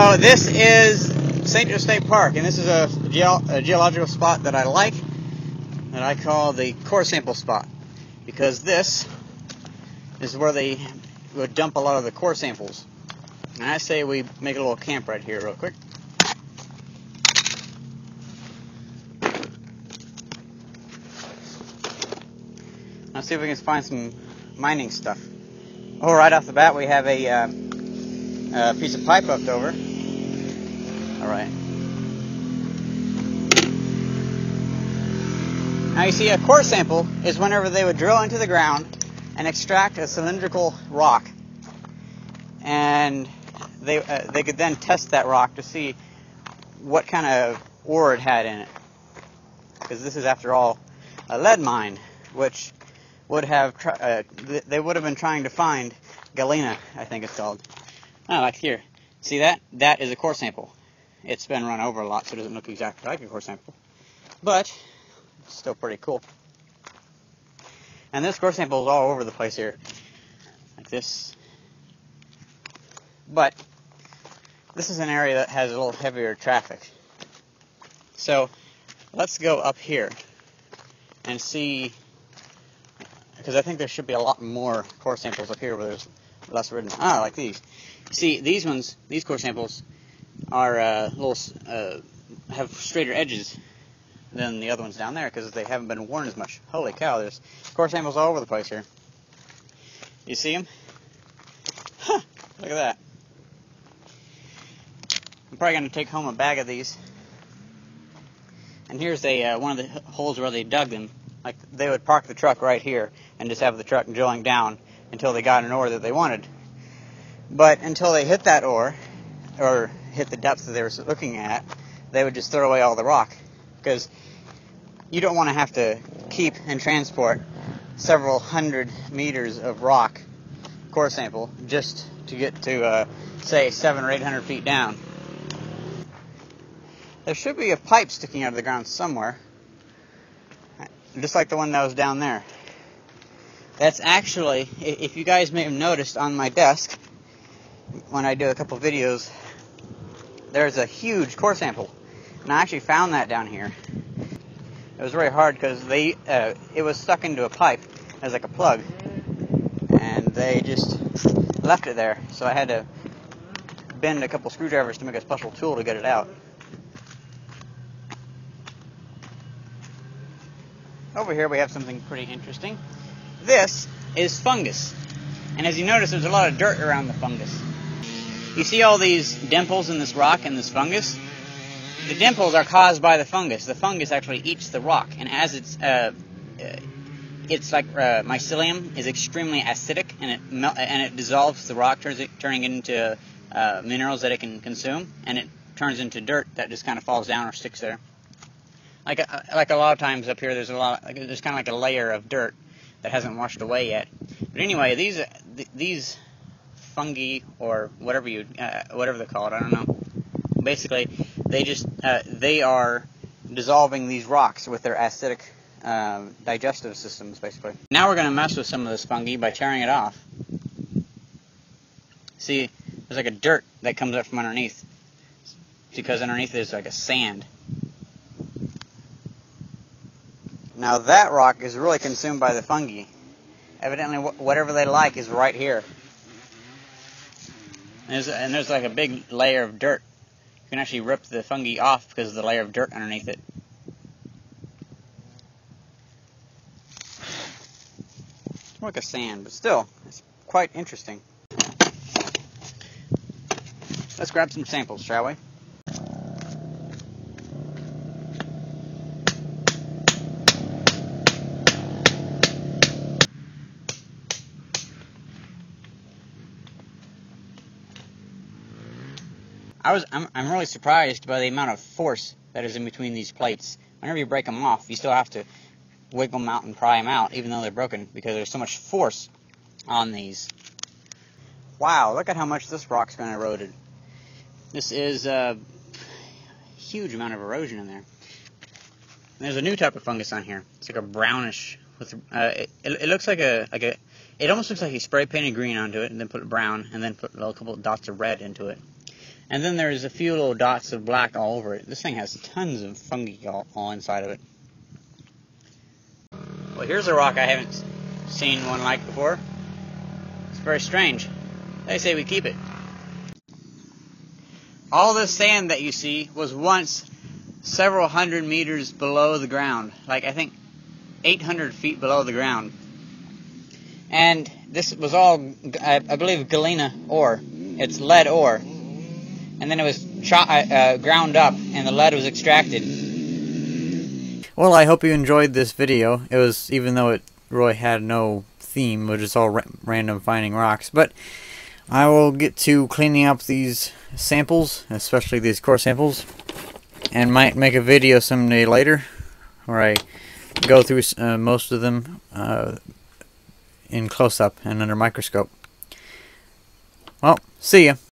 So this is St. Joe State Park, and this is a geological spot that I like, that I call the core sample spot, because this is where they would dump a lot of the core samples. And I say we make a little camp right here real quick. Let's see if we can find some mining stuff. Oh, right off the bat we have a piece of pipe left over. Alright. Now you see, a core sample is whenever they would drill into the ground and extract a cylindrical rock, and they could then test that rock to see what kind of ore it had in it, because this is, after all, a lead mine, which would have they would have been trying to find galena, I think it's called. Oh, like here, see that? That is a core sample. It's been run over a lot, so it doesn't look exactly like a core sample, but it's still pretty cool. And this core sample is all over the place here, like this. But this is an area that has a little heavier traffic. So let's go up here and see, because I think there should be a lot more core samples up here where there's less written. Ah, like these. See, these ones, these core samples are have straighter edges than the other ones down there because they haven't been worn as much. Holy cow, there's core samples all over the place here. You see them? Huh, look at that. I'm probably going to take home a bag of these. And here's one of the holes where they dug them. Like, they would park the truck right here and just have the truck drilling down until they got an ore that they wanted. But until they hit that ore, or hit the depth that they were looking at, they would just throw away all the rock, because you don't want to have to keep and transport several hundred meters of rock, core sample, just to get to, say, 700 or 800 feet down. There should be a pipe sticking out of the ground somewhere, just like the one that was down there. That's actually, if you guys may have noticed on my desk, when I do a couple videos, there's a huge core sample. And I actually found that down here. It was very hard because it was stuck into a pipe as like a plug, and they just left it there. So I had to bend a couple screwdrivers to make a special tool to get it out. Over here we have something pretty interesting. This is fungus. And as you notice, there's a lot of dirt around the fungus. You see all these dimples in this rock and this fungus? The dimples are caused by the fungus. The fungus actually eats the rock, and as it's like mycelium is extremely acidic, and it dissolves the rock, turning it into minerals that it can consume, and it turns into dirt that just kind of falls down or sticks there. Like a lot of times up here, there's kind of like a layer of dirt that hasn't washed away yet. But anyway, these fungi, or whatever you whatever they call it, I don't know. Basically, they just they are dissolving these rocks with their acidic digestive systems, basically. Now we're going to mess with some of this fungi by tearing it off. See, there's like a dirt that comes up from underneath, because underneath there's like a sand. Now that rock is really consumed by the fungi. Evidently, whatever they like is right here. And there's like a big layer of dirt. You can actually rip the fungi off because of the layer of dirt underneath it. It's more like a sand, but still, it's quite interesting. Let's grab some samples, shall we? I'm really surprised by the amount of force that is in between these plates. Whenever you break them off, you still have to wiggle them out and pry them out, even though they're broken, because there's so much force on these. Wow, look at how much this rock's been eroded. This is a huge amount of erosion in there. And there's a new type of fungus on here. It's like a brownish. It looks like a. It almost looks like you spray painted green onto it and then put brown and then put a couple of dots of red into it. And then there's a few little dots of black all over it. This thing has tons of fungi all inside of it. Well, here's a rock I haven't seen one like before. It's very strange. They say we keep it. All this sand that you see was once several hundred meters below the ground. Like, I think 800 feet below the ground. And this was all, I believe, galena ore. It's lead ore. And then it was ground up and the lead was extracted. Well, I hope you enjoyed this video. It was, even though it really had no theme, it was just all random finding rocks. But I will get to cleaning up these samples, especially these core samples, and might make a video someday later where I go through most of them in close-up and under microscope. Well, see ya.